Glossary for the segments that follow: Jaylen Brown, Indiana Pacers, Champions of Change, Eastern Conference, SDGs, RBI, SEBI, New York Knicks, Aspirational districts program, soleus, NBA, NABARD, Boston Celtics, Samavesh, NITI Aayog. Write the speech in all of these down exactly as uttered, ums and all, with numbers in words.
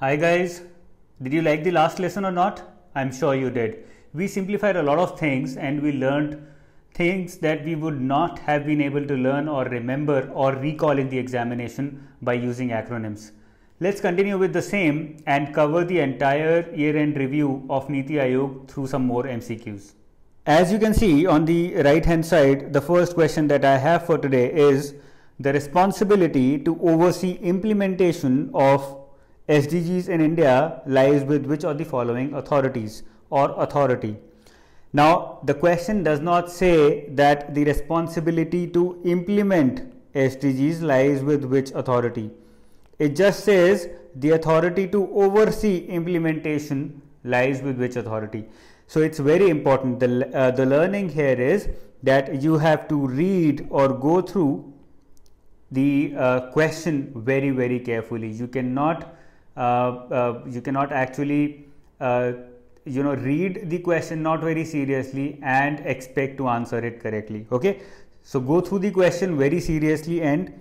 Hi guys, did you like the last lesson or not? I'm sure you did. We simplified a lot of things and we learned things that we would not have been able to learn or remember or recall in the examination by using acronyms. Let's continue with the same and cover the entire year-end review of NITI Aayog through some more M C Qs. As you can see on the right hand side, the first question that I have for today is the responsibility to oversee implementation of S D Gs in India lies with which of the following authorities or authority. Now the question does not say that the responsibility to implement S D Gs lies with which authority. It just says the authority to oversee implementation lies with which authority. So it's very important. The, uh, the learning here is that you have to read or go through the uh, question very, very carefully. You cannot Uh, uh, you cannot actually, uh, you know, read the question not very seriously and expect to answer it correctly. Okay, so go through the question very seriously and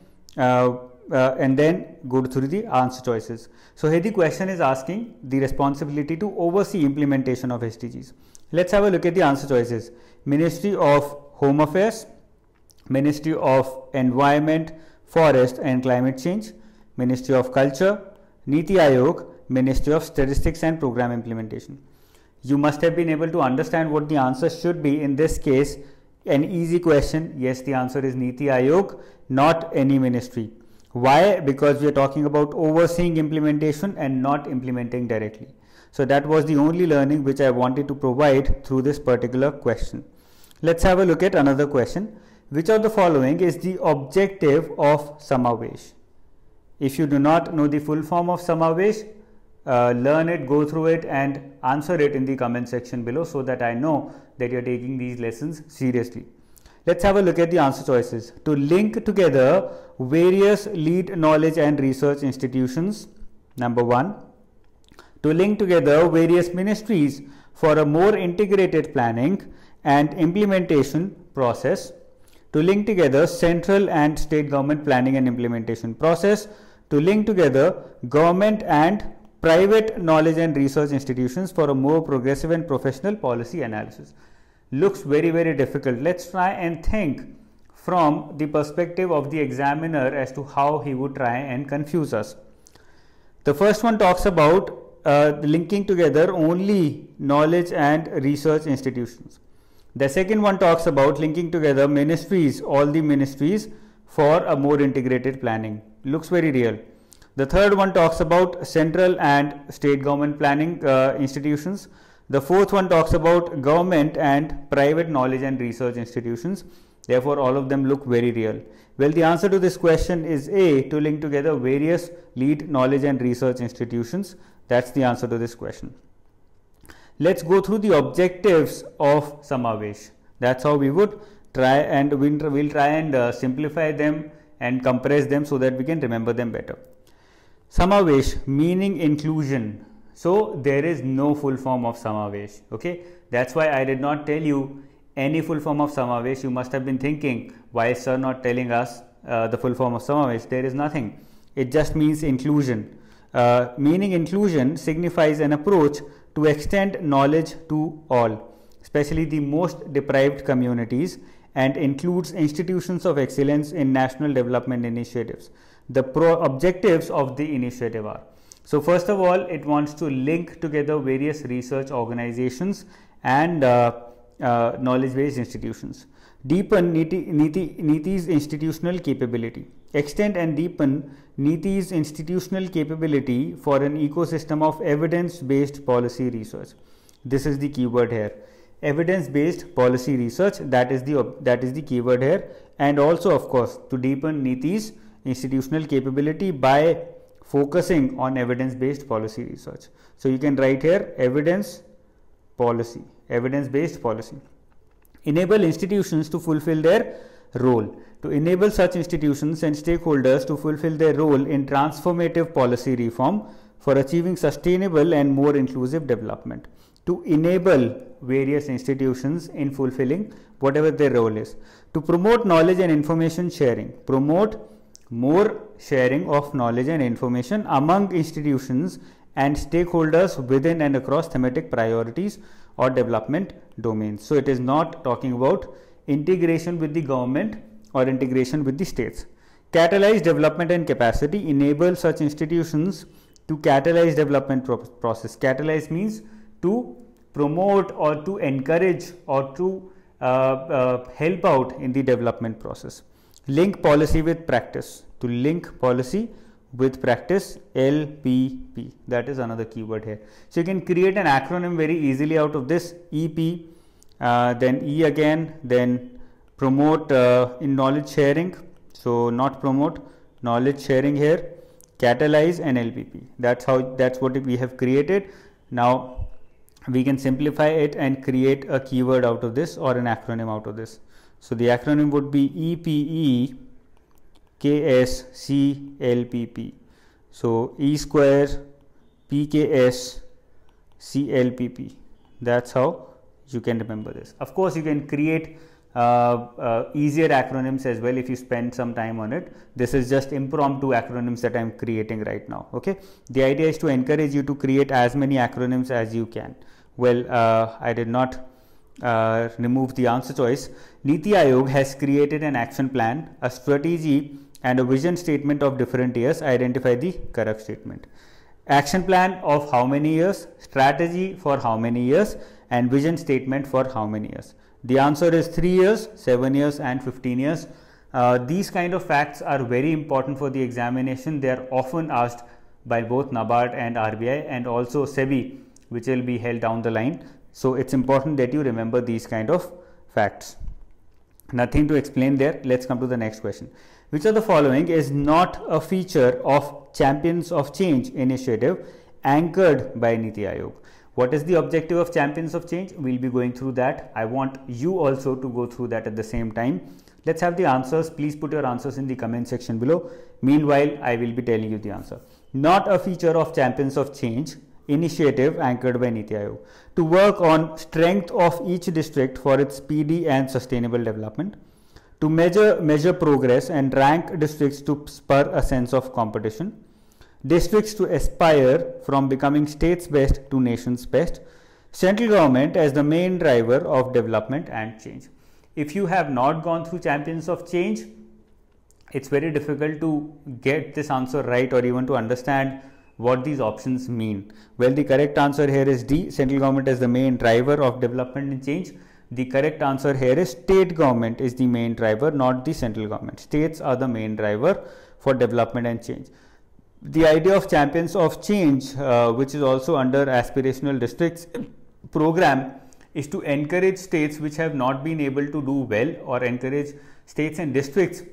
uh, uh, and then go through the answer choices. So here the question is asking the responsibility to oversee implementation of S D Gs. Let's have a look at the answer choices: Ministry of Home Affairs, Ministry of Environment, Forest and Climate Change, Ministry of Culture, NITI Aayog, Ministry of Statistics and Program Implementation. You must have been able to understand what the answer should be in this case. An easy question. Yes, the answer is NITI Aayog, not any ministry. Why? Because we are talking about overseeing implementation and not implementing directly. So that was the only learning which I wanted to provide through this particular question. Let's have a look at another question. Which of the following is the objective of Samavesh? If you do not know the full form of Samavesh, uh, learn it, go through it and answer it in the comment section below so that I know that you are taking these lessons seriously. Let's have a look at the answer choices. To link together various lead knowledge and research institutions, number one. To link together various ministries for a more integrated planning and implementation process. To link together central and state government planning and implementation process. To link together government and private knowledge and research institutions for a more progressive and professional policy analysis. Looks very, very difficult. Let's try and think from the perspective of the examiner as to how he would try and confuse us. The first one talks about uh, linking together only knowledge and research institutions. The second one talks about linking together ministries, all the ministries for a more integrated planning. Looks very real. The third one talks about central and state government planning uh, institutions. The fourth one talks about government and private knowledge and research institutions. Therefore, all of them look very real. Well, the answer to this question is A, to link together various lead knowledge and research institutions. That's the answer to this question. Let's go through the objectives of Samavesh. That's how we would try and we'll try and uh, simplify them and compress them so that we can remember them better. Samavesh meaning inclusion. So there is no full form of Samavesh. Okay, that's why I did not tell you any full form of Samavesh. You must have been thinking, why is sir not telling us uh, the full form of Samavesh? There is nothing. It just means inclusion. Uh, meaning inclusion signifies an approach to extend knowledge to all, especially the most deprived communities, and includes institutions of excellence in national development initiatives. The pro objectives of the initiative are, so first of all, it wants to link together various research organizations and uh, uh, knowledge-based institutions, deepen NITI, NITI, NITI's institutional capability, extend and deepen NITI's institutional capability for an ecosystem of evidence-based policy research. This is the keyword here. Evidence-based policy research, that is the that is the keyword here. And also, of course, to deepen NITI's institutional capability by focusing on evidence-based policy research. So you can write here evidence policy, evidence-based policy. Enable institutions to fulfill their role. To enable such institutions and stakeholders to fulfill their role in transformative policy reform for achieving sustainable and more inclusive development. To enable various institutions in fulfilling whatever their role is. To promote knowledge and information sharing. Promote more sharing of knowledge and information among institutions and stakeholders within and across thematic priorities or development domains. So it is not talking about integration with the government or integration with the states. Catalyze development and capacity, enable such institutions to catalyze development process. Catalyze means to promote or to encourage or to uh, uh, help out in the development process. Link policy with practice, to link policy with practice, L P P, that is another keyword here. So you can create an acronym very easily out of this, E P, uh, then E again, then promote uh, in knowledge sharing, so not promote, knowledge sharing here, catalyze and L P P. That's how, that's what we have created. Now we can simplify it and create a keyword out of this or an acronym out of this. So the acronym would be E P E K S C L P P. So E square P K S C L P P. That's how you can remember this. Of course, you can create uh, uh, easier acronyms as well if you spend some time on it. This is just impromptu acronyms that I am creating right now. Okay. The idea is to encourage you to create as many acronyms as you can. Well, uh, I did not uh, remove the answer choice. NITI Aayog has created an action plan, a strategy, and a vision statement of different years. Identify the correct statement. Action plan of how many years, strategy for how many years, and vision statement for how many years. The answer is three years, seven years, and fifteen years. Uh, these kind of facts are very important for the examination. They are often asked by both NABARD and R B I, and also SEBI, which will be held down the line. So it's important that you remember these kind of facts. Nothing to explain there. Let's come to the next question. Which of the following is not a feature of Champions of Change initiative anchored by NITI Aayog? What is the objective of Champions of Change? We'll be going through that. I want you also to go through that at the same time. Let's have the answers. Please put your answers in the comment section below. Meanwhile, I will be telling you the answer. Not a feature of Champions of Change initiative anchored by NITI Aayog. To work on strength of each district for its speedy and sustainable development. To measure, measure progress and rank districts to spur a sense of competition. Districts to aspire from becoming states best to nations best. Central government as the main driver of development and change. If you have not gone through Champions of Change, it's very difficult to get this answer right or even to understand what these options mean. Well, the correct answer here is D, central government is the main driver of development and change. The correct answer here is state government is the main driver, not the central government. States are the main driver for development and change. The idea of Champions of Change, uh, which is also under Aspirational Districts program, is to encourage states which have not been able to do well, or encourage states and districts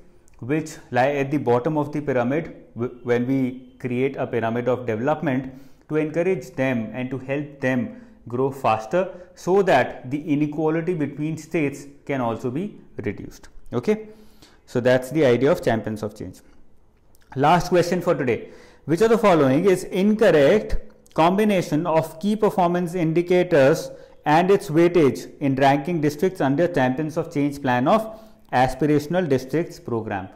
which lie at the bottom of the pyramid. When we create a pyramid of development, to encourage them and to help them grow faster so that the inequality between states can also be reduced. Okay, so that's the idea of Champions of Change. Last question for today. Which of the following is incorrect combination of key performance indicators and its weightage in ranking districts under Champions of Change plan of Aspirational Districts program?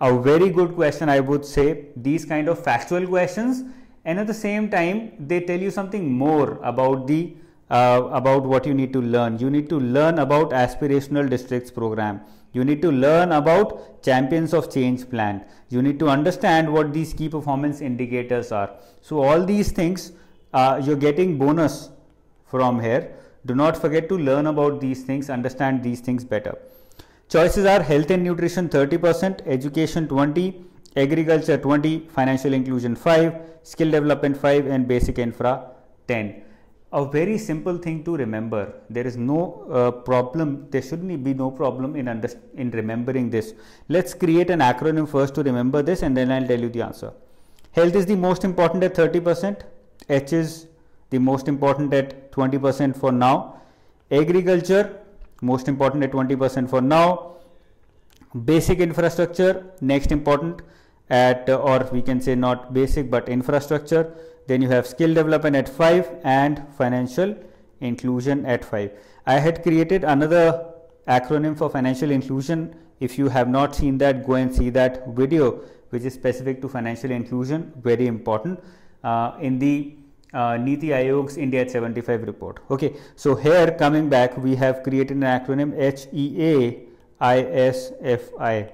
A very good question, I would say. These kind of factual questions, and at the same time they tell you something more about the uh, about what you need to learn. You need to learn about Aspirational Districts program. You need to learn about Champions of Change plan. You need to understand what these key performance indicators are. So all these things uh, you're getting bonus from here. Do not forget to learn about these things, understand these things better. Choices are health and nutrition thirty percent, education twenty percent, agriculture twenty percent, financial inclusion five percent, skill development five percent, and basic infra ten percent. A very simple thing to remember. There is no uh, problem, there shouldn't be no problem in, under, in remembering this. Let's create an acronym first to remember this, and then I'll tell you the answer. Health is the most important at thirty percent, H is the most important at twenty percent for now, agriculture most important at twenty percent for now, basic infrastructure next important at, or we can say not basic but infrastructure, then you have skill development at five percent and financial inclusion at five percent. I had created another acronym for financial inclusion. If you have not seen that, go and see that video which is specific to financial inclusion, very important. Uh, in the uh, NITI Aayog's India at seventy-five report. Okay, so here coming back, we have created an acronym H E A I S F I.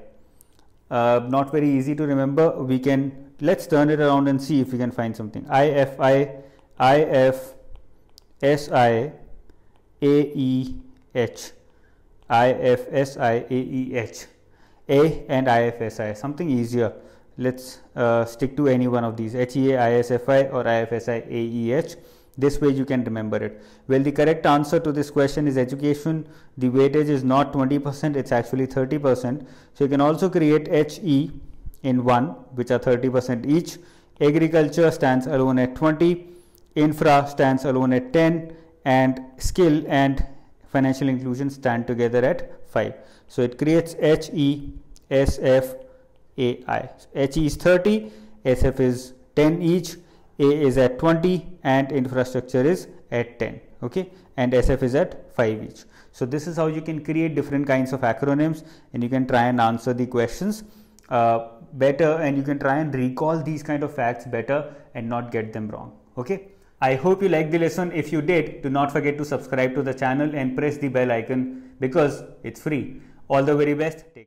Uh, not very easy to remember. We can, let's turn it around and see if we can find something. I F I, I F S I, A E H. I F S I, A E H. A and I F S I, something easier. Let's uh, stick to any one of these, H E A I S F I or I F S I A E H. This way you can remember it. Well, the correct answer to this question is education. The weightage is not twenty percent, it's actually thirty percent. So you can also create H E in one, which are thirty percent each. Agriculture stands alone at twenty, infra stands alone at ten, and skill and financial inclusion stand together at five. So it creates H E S F A I. H E is thirty, S F is ten each, A is at twenty, and infrastructure is at ten, okay, and S F is at five each. So this is how you can create different kinds of acronyms, and you can try and answer the questions uh, better, and you can try and recall these kind of facts better and not get them wrong, okay. I hope you liked the lesson. If you did, do not forget to subscribe to the channel and press the bell icon because it's free. All the very best. Take care.